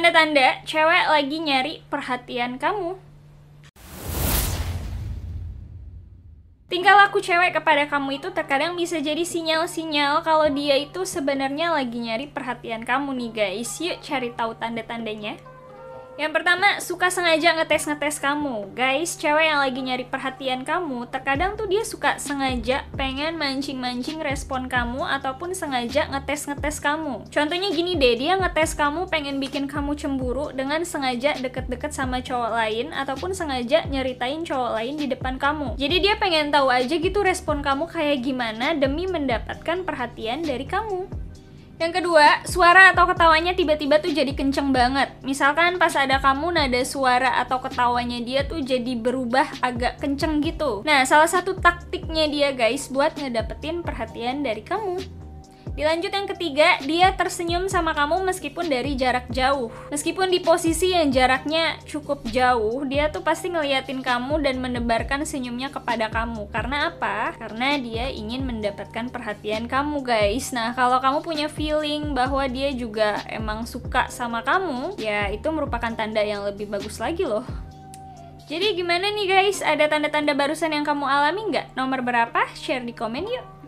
tanda-tanda cewek lagi nyari perhatian kamu. Tingkah laku cewek kepada kamu itu terkadang bisa jadi sinyal-sinyal kalau dia itu sebenarnya lagi nyari perhatian kamu nih guys. Yuk cari tahu tanda-tandanya. Yang pertama, suka sengaja ngetes-ngetes kamu. Guys, cewek yang lagi nyari perhatian kamu, terkadang tuh dia suka sengaja pengen mancing-mancing respon kamu ataupun sengaja ngetes-ngetes kamu. Contohnya gini deh, dia ngetes kamu pengen bikin kamu cemburu dengan sengaja deket-deket sama cowok lain ataupun sengaja nyeritain cowok lain di depan kamu. Jadi dia pengen tahu aja gitu respon kamu kayak gimana demi mendapatkan perhatian dari kamu. Yang kedua, suara atau ketawanya tiba-tiba tuh jadi kenceng banget. Misalkan pas ada kamu, nada suara atau ketawanya dia tuh jadi berubah agak kenceng gitu. Nah, salah satu taktiknya dia guys buat ngedapetin perhatian dari kamu. Dilanjut yang ketiga, dia tersenyum sama kamu meskipun dari jarak jauh. Meskipun di posisi yang jaraknya cukup jauh, dia tuh pasti ngeliatin kamu dan menebarkan senyumnya kepada kamu. Karena apa? Karena dia ingin mendapatkan perhatian kamu guys. Nah, kalau kamu punya feeling bahwa dia juga emang suka sama kamu, ya itu merupakan tanda yang lebih bagus lagi loh. Jadi gimana nih guys? Ada tanda-tanda barusan yang kamu alami nggak? Nomor berapa? Share di komen yuk!